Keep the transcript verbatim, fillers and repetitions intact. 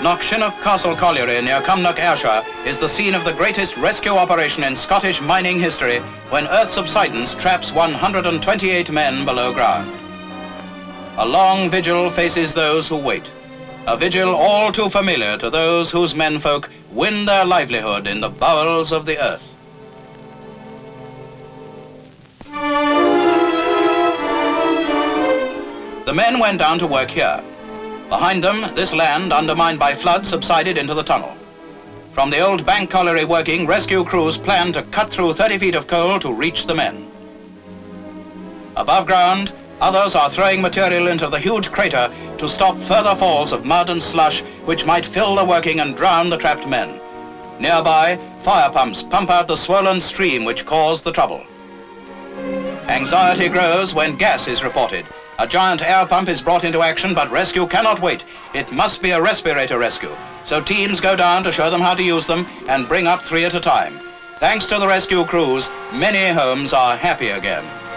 Knockshinnoch Castle Colliery near Cumnock, Ayrshire, is the scene of the greatest rescue operation in Scottish mining history when earth subsidence traps one hundred twenty-eight men below ground. A long vigil faces those who wait, a vigil all too familiar to those whose menfolk win their livelihood in the bowels of the earth. The men went down to work here. Behind them, this land, undermined by flood, subsided into the tunnel. From the old bank colliery working, rescue crews planned to cut through thirty feet of coal to reach the men. Above ground, others are throwing material into the huge crater to stop further falls of mud and slush which might fill the working and drown the trapped men. Nearby, fire pumps pump out the swollen stream which caused the trouble. Anxiety grows when gas is reported. A giant air pump is brought into action, but rescue cannot wait. It must be a respirator rescue. So teams go down to show them how to use them and bring up three at a time. Thanks to the rescue crews, many homes are happy again.